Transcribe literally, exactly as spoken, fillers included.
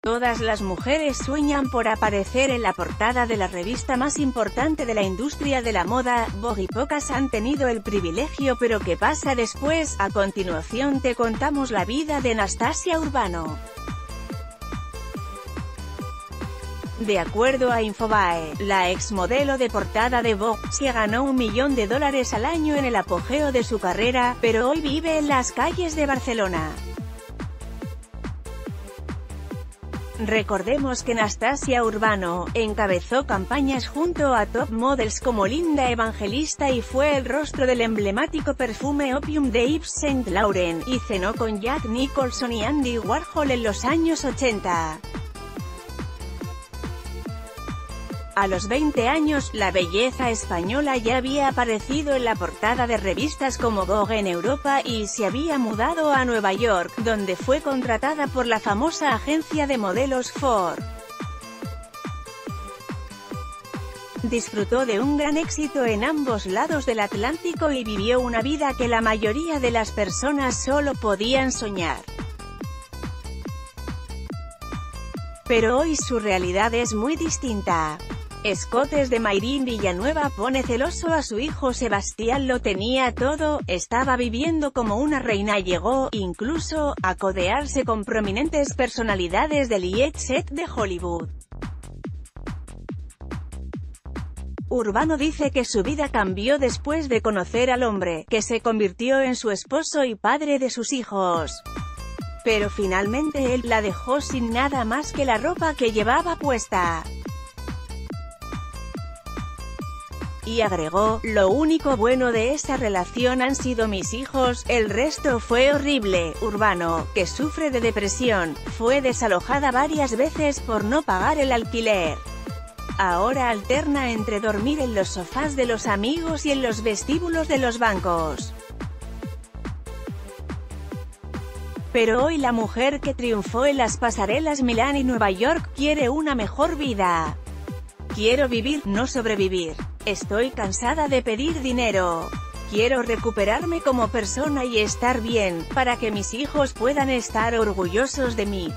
Todas las mujeres sueñan por aparecer en la portada de la revista más importante de la industria de la moda, Vogue, y pocas han tenido el privilegio. Pero ¿qué pasa después? A continuación te contamos la vida de Nastasia Urbano. De acuerdo a Infobae, la exmodelo de portada de Vogue se ganó un millón de dólares al año en el apogeo de su carrera, pero hoy vive en las calles de Barcelona. Recordemos que Nastasia Urbano encabezó campañas junto a top models como Linda Evangelista y fue el rostro del emblemático perfume Opium de Yves Saint Laurent, y cenó con Jack Nicholson y Andy Warhol en los años ochenta. A los veinte años, la belleza española ya había aparecido en la portada de revistas como Vogue en Europa y se había mudado a Nueva York, donde fue contratada por la famosa agencia de modelos Ford. Disfrutó de un gran éxito en ambos lados del Atlántico y vivió una vida que la mayoría de las personas solo podían soñar. Pero hoy su realidad es muy distinta. Escotes de Mayrin Villanueva pone celoso a su hijo Sebastián. Lo tenía todo, estaba viviendo como una reina, llegó, incluso, a codearse con prominentes personalidades del jet set de Hollywood. Urbano dice que su vida cambió después de conocer al hombre, que se convirtió en su esposo y padre de sus hijos. Pero finalmente él la dejó sin nada más que la ropa que llevaba puesta. Y agregó, lo único bueno de esa relación han sido mis hijos, el resto fue horrible. Urbano, que sufre de depresión, fue desalojada varias veces por no pagar el alquiler. Ahora alterna entre dormir en los sofás de los amigos y en los vestíbulos de los bancos. Pero hoy la mujer que triunfó en las pasarelas Milán y Nueva York quiere una mejor vida. Quiero vivir, no sobrevivir. Estoy cansada de pedir dinero. Quiero recuperarme como persona y estar bien, para que mis hijos puedan estar orgullosos de mí.